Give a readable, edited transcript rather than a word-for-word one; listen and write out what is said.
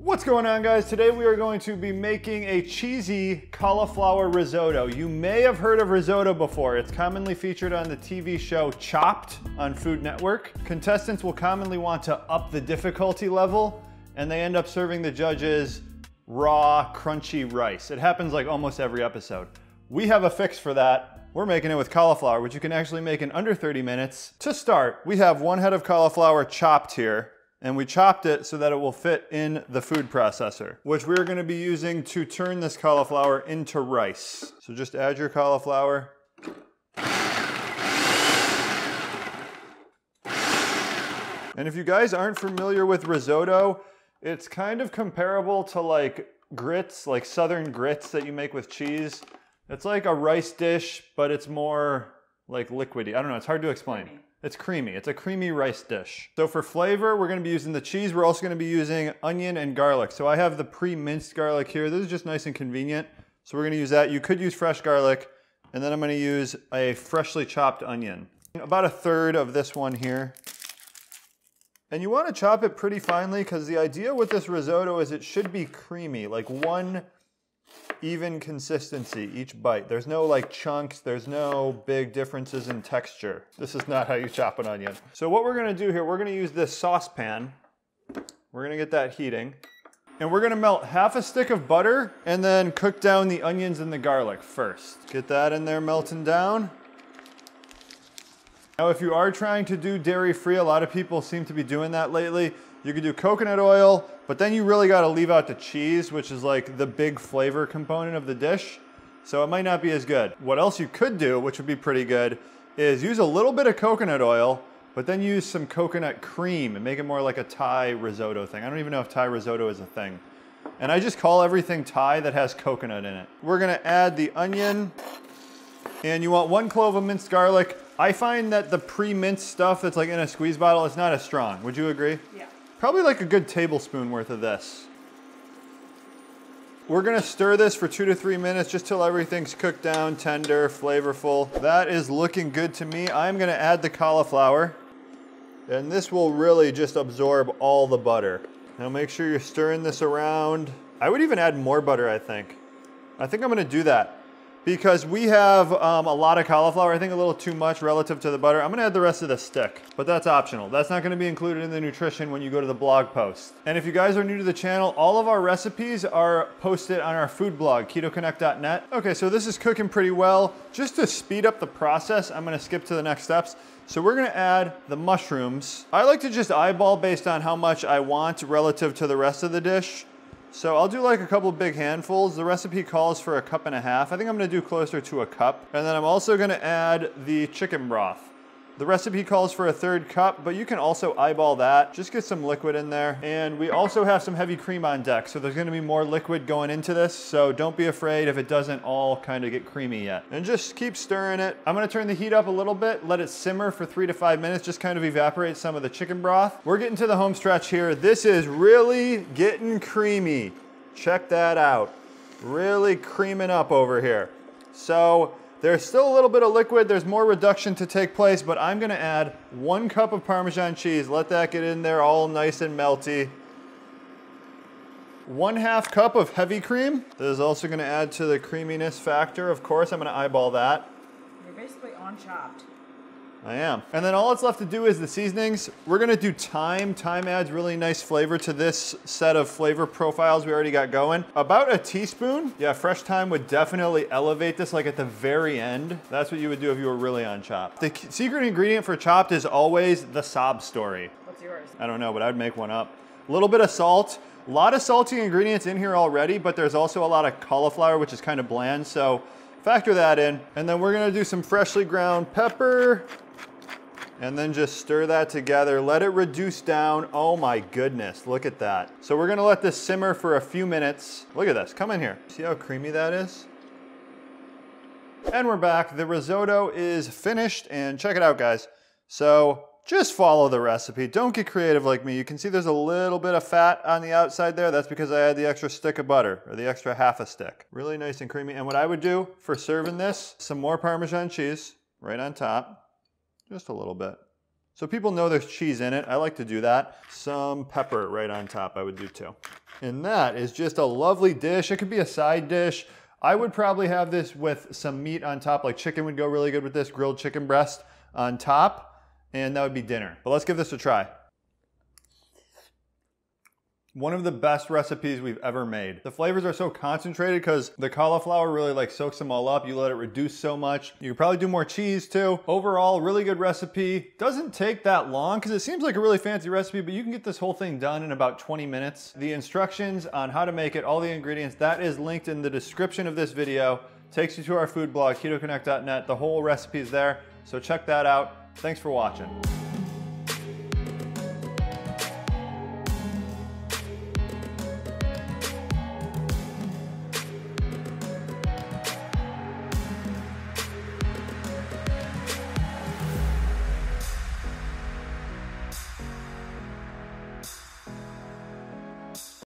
What's going on, guys? Today we are going to be making a cheesy cauliflower risotto. You may have heard of risotto before. It's commonly featured on the TV show Chopped on Food Network. Contestants will commonly want to up the difficulty level, and they end up serving the judges raw, crunchy rice. It happens like almost every episode. We have a fix for that. We're making it with cauliflower, which you can actually make in under 30 minutes. To start, we have one head of cauliflower chopped here, and we chopped it so that it will fit in the food processor, which we're gonna be using to turn this cauliflower into rice. So just add your cauliflower. And if you guys aren't familiar with risotto, it's kind of comparable to like grits, like southern grits that you make with cheese. It's like a rice dish, but it's more like liquidy. I don't know, it's hard to explain. It's creamy. It's a creamy rice dish. So for flavor, we're gonna be using the cheese. We're also gonna be using onion and garlic. So I have the pre-minced garlic here. This is just nice and convenient. So we're gonna use that. You could use fresh garlic, and then I'm gonna use a freshly chopped onion. About a third of this one here. And you wanna chop it pretty finely, because the idea with this risotto is it should be creamy, like one even consistency each bite. There's no like chunks, there's no big differences in texture. This is not how you chop an onion. So what we're gonna do here, we're gonna use this saucepan. We're gonna get that heating. And we're gonna melt half a stick of butter and then cook down the onions and the garlic first. Get that in there melting down. Now if you are trying to do dairy-free, a lot of people seem to be doing that lately. You could do coconut oil, but then you really gotta leave out the cheese, which is like the big flavor component of the dish. So it might not be as good. What else you could do, which would be pretty good, is use a little bit of coconut oil, but then use some coconut cream and make it more like a Thai risotto thing. I don't even know if Thai risotto is a thing. And I just call everything Thai that has coconut in it. We're gonna add the onion, and you want 1 clove of minced garlic. I find that the pre-minced stuff that's like in a squeeze bottle is not as strong. Would you agree? Yeah. Probably like a good tablespoon worth of this. We're gonna stir this for 2 to 3 minutes just till everything's cooked down, tender, flavorful. That is looking good to me. I'm gonna add the cauliflower, and this will really just absorb all the butter. Now make sure you're stirring this around. I would even add more butter, I think. I think I'm gonna do that, because we have a lot of cauliflower, I think a little too much relative to the butter. I'm gonna add the rest of the stick, but that's optional. That's not gonna be included in the nutrition when you go to the blog post. And if you guys are new to the channel, all of our recipes are posted on our food blog, ketoconnect.net. Okay, so this is cooking pretty well. Just to speed up the process, I'm gonna skip to the next steps. So we're gonna add the mushrooms. I like to just eyeball based on how much I want relative to the rest of the dish. So I'll do like a couple big handfuls. The recipe calls for 1.5 cups. I think I'm gonna do closer to 1 cup. And then I'm also gonna add the chicken broth. The recipe calls for 1/3 cup, but you can also eyeball that. Just get some liquid in there. And we also have some heavy cream on deck, so there's gonna be more liquid going into this. So don't be afraid if it doesn't all kind of get creamy yet. And just keep stirring it. I'm gonna turn the heat up a little bit, let it simmer for 3 to 5 minutes, just kind of evaporate some of the chicken broth. We're getting to the home stretch here. This is really getting creamy. Check that out. Really creaming up over here. So, there's still a little bit of liquid, there's more reduction to take place, but I'm gonna add 1 cup of Parmesan cheese. Let that get in there all nice and melty. 1/2 cup of heavy cream. This is also gonna add to the creaminess factor, of course. I'm gonna eyeball that. You're basically on Chopped. I am. And then all it's left to do is the seasonings. We're gonna do thyme. Thyme adds really nice flavor to this set of flavor profiles we already got going. About 1 teaspoon. Yeah, fresh thyme would definitely elevate this like at the very end. That's what you would do if you were really on Chopped. The secret ingredient for Chopped is always the sob story. What's yours? I don't know, but I'd make one up. A little bit of salt. A lot of salty ingredients in here already, but there's also a lot of cauliflower, which is kind of bland, so factor that in. And then we're gonna do some freshly ground pepper, and then just stir that together. Let it reduce down. Oh my goodness, look at that. So we're gonna let this simmer for a few minutes. Look at this, come in here. See how creamy that is? And we're back. The risotto is finished, and check it out, guys. So just follow the recipe. Don't get creative like me. You can see there's a little bit of fat on the outside there. That's because I had the extra stick of butter, or the extra half a stick. Really nice and creamy. And what I would do for serving this, some more Parmesan cheese right on top. Just a little bit. So people know there's cheese in it. I like to do that. Some pepper right on top, I would do too. And that is just a lovely dish. It could be a side dish. I would probably have this with some meat on top, like chicken would go really good with this, grilled chicken breast on top, and that would be dinner. But let's give this a try. One of the best recipes we've ever made. The flavors are so concentrated because the cauliflower really like soaks them all up. You let it reduce so much. You could probably do more cheese too. Overall, really good recipe. Doesn't take that long because it seems like a really fancy recipe, but you can get this whole thing done in about 20 minutes. The instructions on how to make it, all the ingredients, that is linked in the description of this video. Takes you to our food blog, ketoconnect.net. The whole recipe is there, so check that out. Thanks for watching.